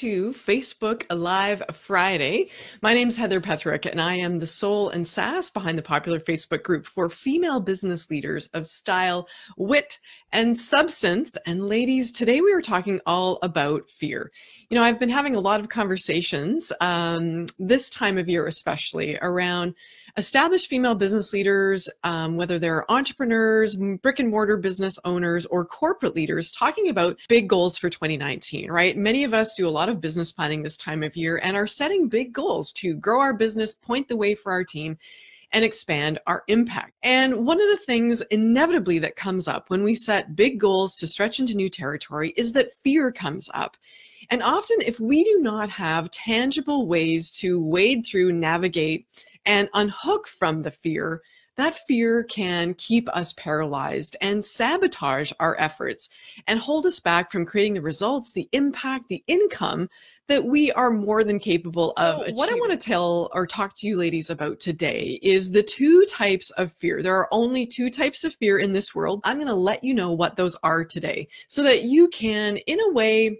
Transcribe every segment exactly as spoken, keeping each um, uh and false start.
to Facebook Live Friday. My name is Heather Petherick, and I am the soul and sass behind the popular Facebook group for female business leaders of style, wit, and substance. And ladies, today we are talking all about fear. You know, I've been having a lot of conversations um, this time of year, especially around established female business leaders, um, whether they're entrepreneurs, brick and mortar business owners, or corporate leaders, talking about big goals for twenty nineteen, right? Many of us do a lot of business planning this time of year and are setting big goals to grow our business, point the way for our team, and expand our impact. And one of the things inevitably that comes up when we set big goals to stretch into new territory is that fear comes up. And often if we do not have tangible ways to wade through, navigate, and unhook from the fear, that fear can keep us paralyzed and sabotage our efforts and hold us back from creating the results, the impact, the income that we are more than capable of achieving. So what I want to tell or talk to you ladies about today is the two types of fear. There are only two types of fear in this world. I'm going to let you know what those are today so that you can, in a way,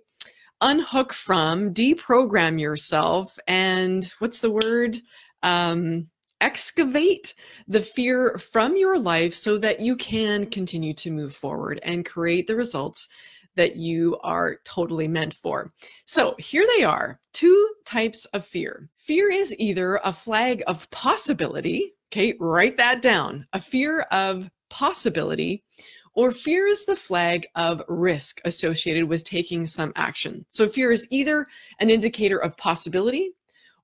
unhook from, deprogram yourself, and what's the word? Um, excavate the fear from your life so that you can continue to move forward and create the results that you are totally meant for. So here they are, two types of fear. Fear is either a flag of possibility, okay, write that down, a fear of possibility, or fear is the flag of risk associated with taking some action. So fear is either an indicator of possibility,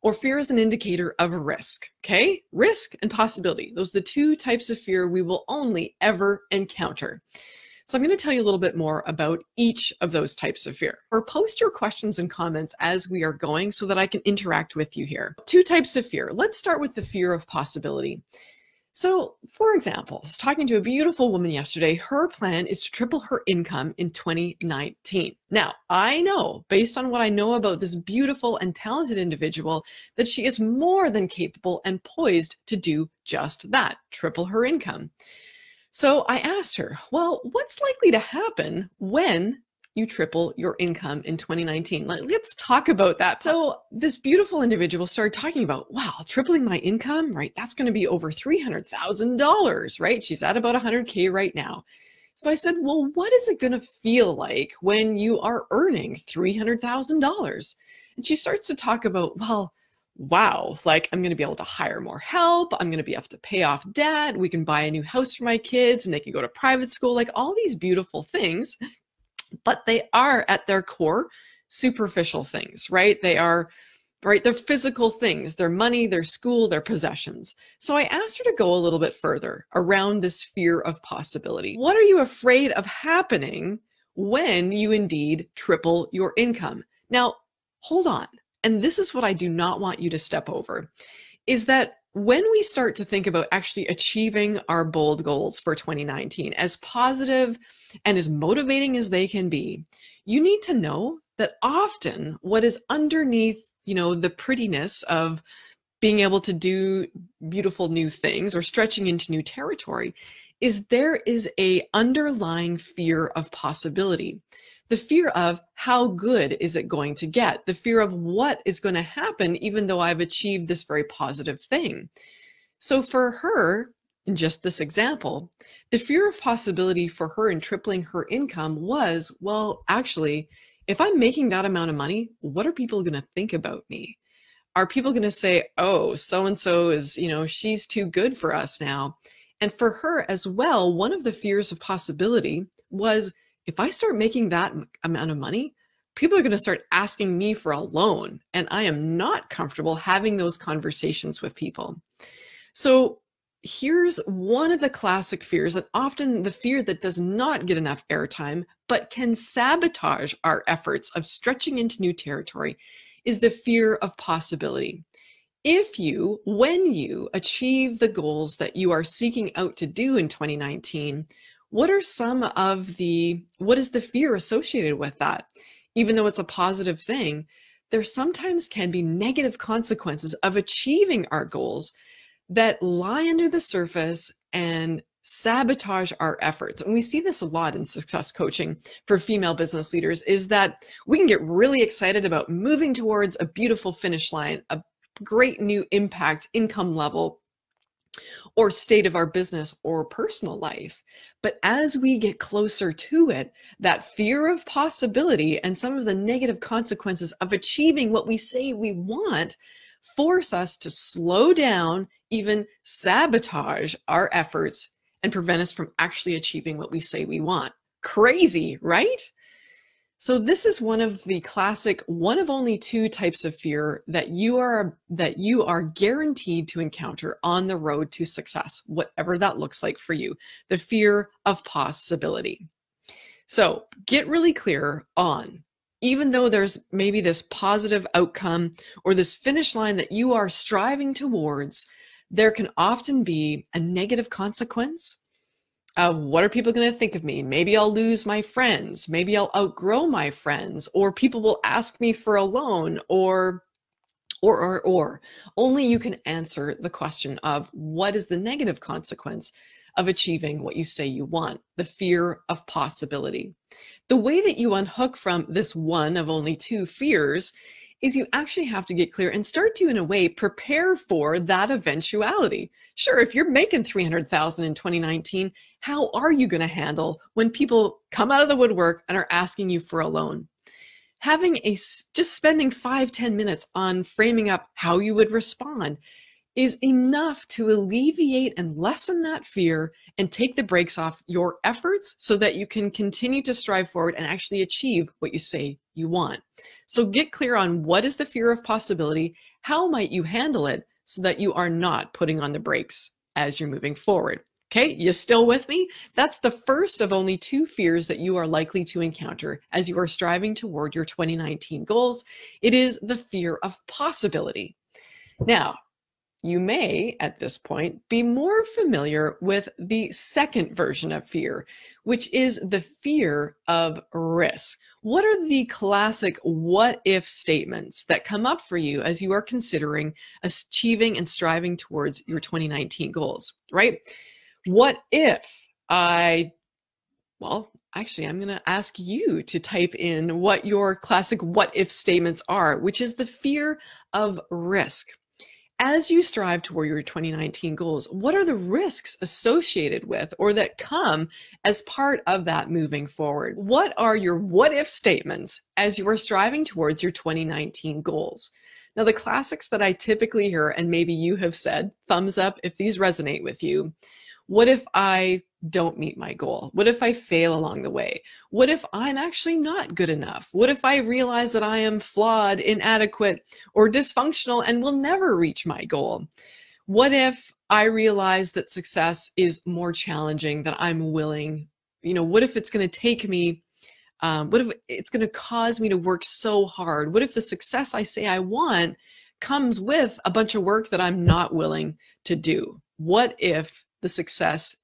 or fear is an indicator of risk, okay? Risk and possibility. Those are the two types of fear we will only ever encounter. So I'm gonna tell you a little bit more about each of those types of fear. Or post your questions and comments as we are going so that I can interact with you here. Two types of fear. Let's start with the fear of possibility. So for example, I was talking to a beautiful woman yesterday. Her plan is to triple her income in twenty nineteen. Now, I know based on what I know about this beautiful and talented individual that she is more than capable and poised to do just that, triple her income. So I asked her, well, what's likely to happen when you triple your income in twenty nineteen. Like, let's talk about that. So this beautiful individual started talking about, wow, tripling my income, right? That's going to be over three hundred thousand dollars, right? She's at about one hundred K right now. So I said, well, what is it going to feel like when you are earning three hundred thousand dollars? And she starts to talk about, well, wow, like I'm going to be able to hire more help. I'm going to be able to pay off debt. We can buy a new house for my kids and they can go to private school, like all these beautiful things. But they are at their core superficial things, right? They are, right? They're physical things, their money, their school, their possessions. So I asked her to go a little bit further around this fear of possibility. What are you afraid of happening when you indeed triple your income? Now, hold on. And this is what I do not want you to step over, is that when we start to think about actually achieving our bold goals for twenty nineteen, as positive and as motivating as they can be, you need to know that often what is underneath, you know, the prettiness of being able to do beautiful new things or stretching into new territory is there is a underlying fear of possibility. The fear of how good is it going to get? The fear of what is going to happen even though I've achieved this very positive thing. So for her, in just this example, the fear of possibility for her in tripling her income was, well, actually, if I'm making that amount of money, what are people going to think about me? Are people going to say, oh, so-and-so is, you know, she's too good for us now. And for her as well, one of the fears of possibility was, if I start making that amount of money, people are going to start asking me for a loan, and I am not comfortable having those conversations with people. So here's one of the classic fears, and often the fear that does not get enough airtime, but can sabotage our efforts of stretching into new territory, is the fear of possibility. If you, when you achieve the goals that you are seeking out to do in twenty nineteen, what are some of the, what is the fear associated with that? Even though it's a positive thing, there sometimes can be negative consequences of achieving our goals that lie under the surface and sabotage our efforts. And we see this a lot in success coaching for female business leaders, is that we can get really excited about moving towards a beautiful finish line, a great new impact, income level, or state of our business or personal life. But as we get closer to it, that fear of possibility and some of the negative consequences of achieving what we say we want force us to slow down, even sabotage our efforts, and prevent us from actually achieving what we say we want. Crazy, right? So this is one of the classic one of only two types of fear that you are that you are guaranteed to encounter on the road to success, whatever that looks like for you, the fear of possibility. So get really clear on, even though there's maybe this positive outcome or this finish line that you are striving towards, there can often be a negative consequence of what are people going to think of me? Maybe I'll lose my friends. Maybe I'll outgrow my friends, or people will ask me for a loan, or, or, or, or. Only you can answer the question of what is the negative consequence of achieving what you say you want, the fear of possibility. The way that you unhook from this one of only two fears is you actually have to get clear and start to, in a way, prepare for that eventuality. Sure, if you're making three hundred thousand dollars in twenty nineteen, how are you gonna handle when people come out of the woodwork and are asking you for a loan? Having a, just spending five, ten minutes on framing up how you would respond is enough to alleviate and lessen that fear and take the brakes off your efforts so that you can continue to strive forward and actually achieve what you say you want. So get clear on what is the fear of possibility, how might you handle it so that you are not putting on the brakes as you're moving forward. Okay, you still with me? That's the first of only two fears that you are likely to encounter as you are striving toward your twenty nineteen goals. It is the fear of possibility. Now, you may, at this point, be more familiar with the second version of fear, which is the fear of risk. What are the classic what-if statements that come up for you as you are considering achieving and striving towards your twenty nineteen goals, right? What if I, well, actually, I'm gonna ask you to type in what your classic what-if statements are, which is the fear of risk. As you strive toward your twenty nineteen goals, what are the risks associated with or that come as part of that moving forward? What are your what-if statements as you are striving towards your twenty nineteen goals? Now, the classics that I typically hear, and maybe you have said, thumbs up if these resonate with you. What if I don't meet my goal? What if I fail along the way? What if I'm actually not good enough? What if I realize that I am flawed, inadequate, or dysfunctional and will never reach my goal? What if I realize that success is more challenging than I'm willing? You know, what if it's going to take me, um, what if it's going to cause me to work so hard? What if the success I say I want comes with a bunch of work that I'm not willing to do? What if the success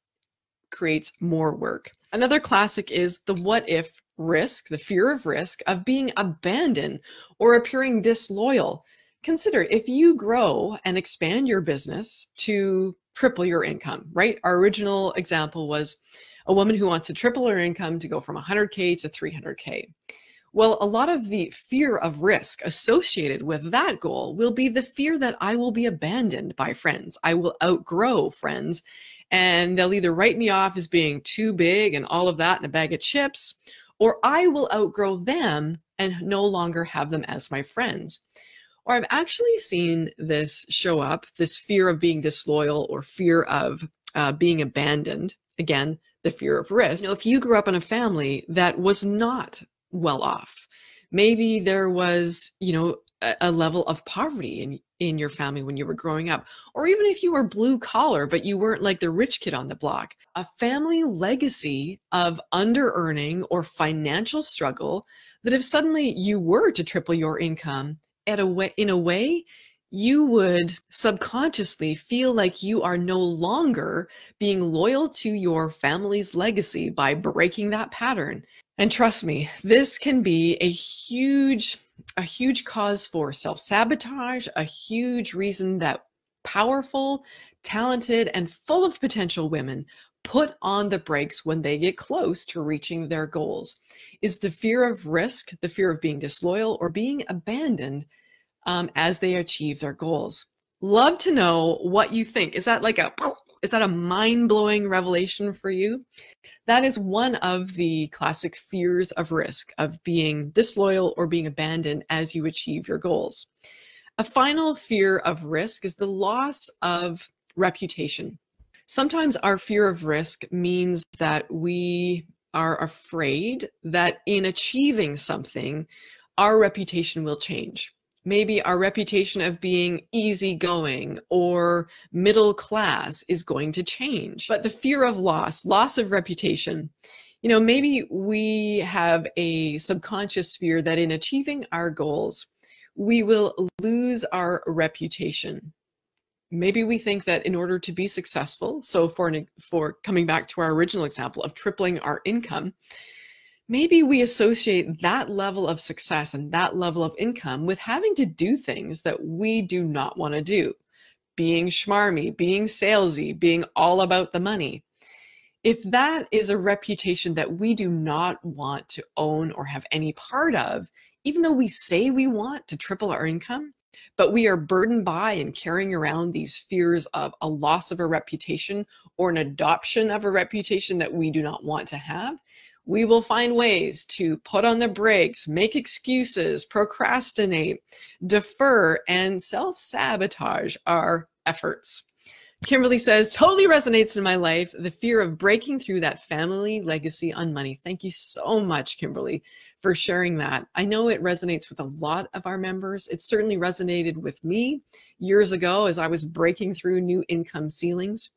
creates more work? Another classic is the what if risk, the fear of risk of being abandoned or appearing disloyal. Consider if you grow and expand your business to triple your income, right? Our original example was a woman who wants to triple her income to go from one hundred K to three hundred K. Well, a lot of the fear of risk associated with that goal will be the fear that I will be abandoned by friends. I will outgrow friends, and they'll either write me off as being too big and all of that in a bag of chips, or I will outgrow them and no longer have them as my friends. Or I've actually seen this show up, this fear of being disloyal or fear of uh, being abandoned. Again, the fear of risk. You know, if you grew up in a family that was not well off, maybe there was, you know, a, a level of poverty and in your family when you were growing up, or even if you were blue collar, but you weren't like the rich kid on the block, a family legacy of under-earning or financial struggle that if suddenly you were to triple your income at a way, in a way, you would subconsciously feel like you are no longer being loyal to your family's legacy by breaking that pattern. And trust me, this can be a huge, a huge cause for self-sabotage, a huge reason that powerful, talented, and full of potential women put on the brakes when they get close to reaching their goals? Is the fear of risk, the fear of being disloyal or being abandoned um, as they achieve their goals? Love to know what you think. Is that like a, is that a mind-blowing revelation for you? That is one of the classic fears of risk, of being disloyal or being abandoned as you achieve your goals. A final fear of risk is the loss of reputation. Sometimes our fear of risk means that we are afraid that in achieving something, our reputation will change. Maybe our reputation of being easygoing or middle class is going to change. But the fear of loss, loss of reputation, you know, maybe we have a subconscious fear that in achieving our goals, we will lose our reputation. Maybe we think that in order to be successful, so for, an, for coming back to our original example of tripling our income, maybe we associate that level of success and that level of income with having to do things that we do not want to do. Being schmarmy, being salesy, being all about the money. If that is a reputation that we do not want to own or have any part of, even though we say we want to triple our income, but we are burdened by and carrying around these fears of a loss of a reputation or an adoption of a reputation that we do not want to have, we will find ways to put on the brakes, make excuses, procrastinate, defer, and self-sabotage our efforts. Kimberly says, totally resonates in my life, the fear of breaking through that family legacy on money. Thank you so much, Kimberly, for sharing that. I know it resonates with a lot of our members. It certainly resonated with me years ago as I was breaking through new income ceilings.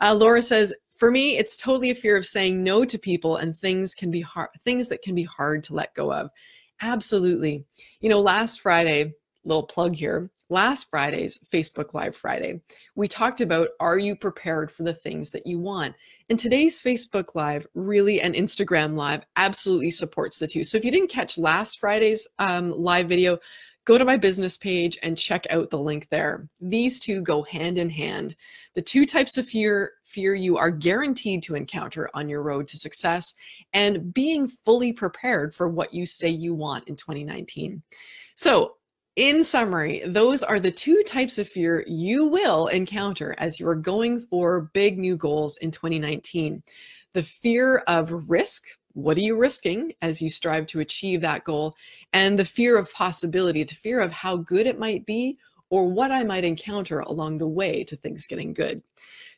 Uh, Laura says, for me, it's totally a fear of saying no to people and things can be hard, things that can be hard to let go of. Absolutely. You know, last Friday, little plug here, last Friday's Facebook Live Friday, we talked about, are you prepared for the things that you want? And today's Facebook Live really and Instagram Live absolutely supports the two. So if you didn't catch last Friday's um, live video, go to my business page and check out the link there. These two go hand in hand. The two types of fear, fear you are guaranteed to encounter on your road to success, and being fully prepared for what you say you want in twenty nineteen. So in summary, those are the two types of fear you will encounter as you are going for big new goals in twenty nineteen. The fear of risk. What are you risking as you strive to achieve that goal? And the fear of possibility, the fear of how good it might be or what I might encounter along the way to things getting good.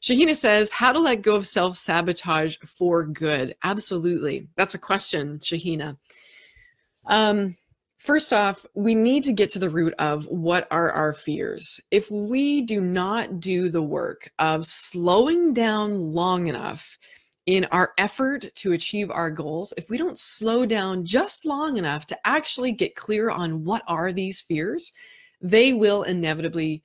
Shahina says, how to let go of self-sabotage for good? Absolutely. That's a question, Shahina. Um, first off, we need to get to the root of what are our fears. If we do not do the work of slowing down long enough in our effort to achieve our goals, if we don't slow down just long enough to actually get clear on what are these fears, they will inevitably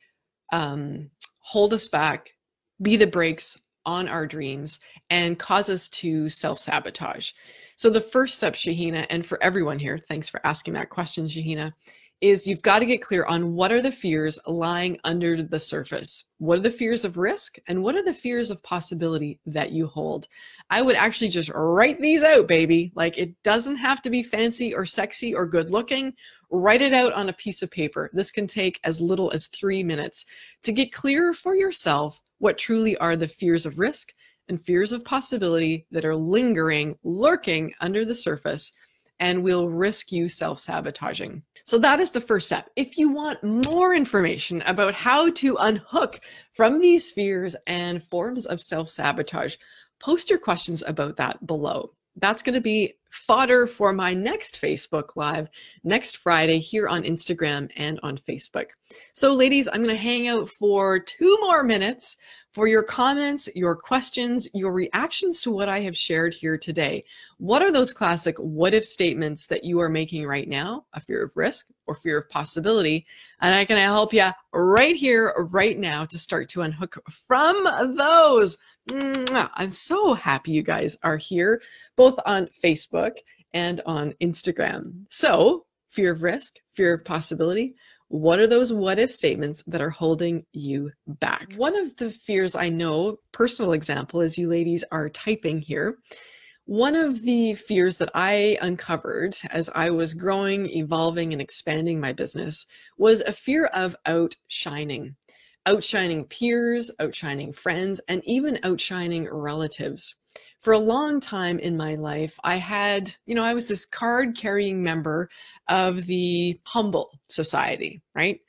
um, hold us back, be the brakes on our dreams, and cause us to self-sabotage. So the first step, Shahina, and for everyone here, thanks for asking that question, Shahina, is you've got to get clear on what are the fears lying under the surface. What are the fears of risk and what are the fears of possibility that you hold? I would actually just write these out, baby. Like, it doesn't have to be fancy or sexy or good looking. Write it out on a piece of paper. This can take as little as three minutes to get clear for yourself what truly are the fears of risk and fears of possibility that are lingering, lurking under the surface, and will risk you self-sabotaging. So that is the first step. If you want more information about how to unhook from these fears and forms of self-sabotage, post your questions about that below. That's going to be fodder for my next Facebook Live next Friday here on Instagram and on Facebook. So ladies, I'm going to hang out for two more minutes for your comments, your questions, your reactions to what I have shared here today. What are those classic what if statements that you are making right now? A fear of risk or fear of possibility. And I can help you right here, right now, to start to unhook from those. I'm so happy you guys are here, both on Facebook and on Instagram. So fear of risk, fear of possibility. What are those what if statements that are holding you back? One of the fears I know, personal example, as you ladies are typing here, one of the fears that I uncovered as I was growing, evolving, and expanding my business was a fear of outshining. Outshining peers, outshining friends, and even outshining relatives. For a long time in my life, I had, you know, I was this card-carrying member of the humble society, right?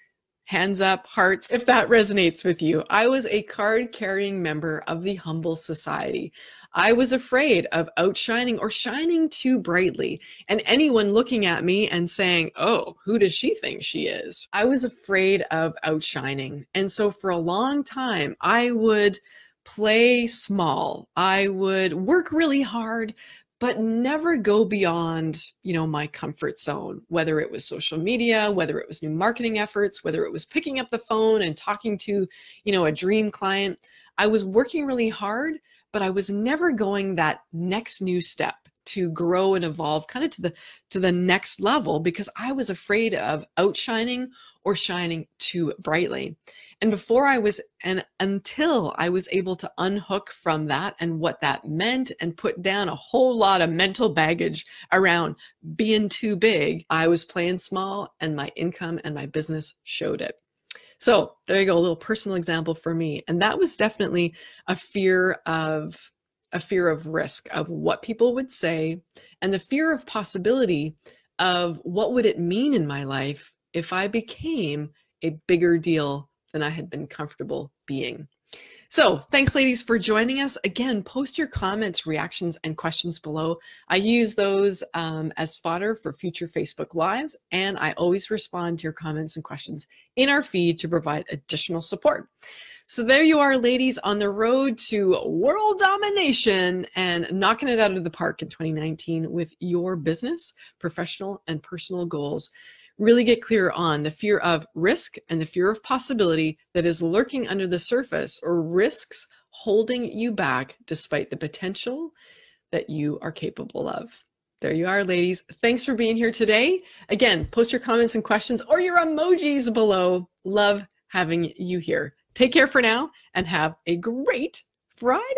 Hands up, hearts, if that resonates with you. I was a card-carrying member of the humble society. I was afraid of outshining or shining too brightly, and anyone looking at me and saying, oh, who does she think she is? I was afraid of outshining. And so for a long time, I would play small. I would work really hard, but never go beyond, you know, my comfort zone, whether it was social media, whether it was new marketing efforts, whether it was picking up the phone and talking to, you know, a dream client. I was working really hard, but I was never going that next new step to grow and evolve kind of to the, to the next level, because I was afraid of outshining or shining too brightly. And before I was, and until I was able to unhook from that and what that meant and put down a whole lot of mental baggage around being too big, I was playing small and my income and my business showed it. So there you go, a little personal example for me. And that was definitely a fear of a fear of risk, of what people would say, and the fear of possibility of what would it mean in my life if I became a bigger deal than I had been comfortable being. So thanks, ladies, for joining us. Again, post your comments, reactions, and questions below. I use those um, as fodder for future Facebook Lives, and I always respond to your comments and questions in our feed to provide additional support. So there you are, ladies, on the road to world domination and knocking it out of the park in twenty nineteen with your business, professional, and personal goals. Really get clear on the fear of risk and the fear of possibility that is lurking under the surface, or risks holding you back despite the potential that you are capable of. There you are, ladies. Thanks for being here today. Again, post your comments and questions or your emojis below. Love having you here. Take care for now and have a great Friday.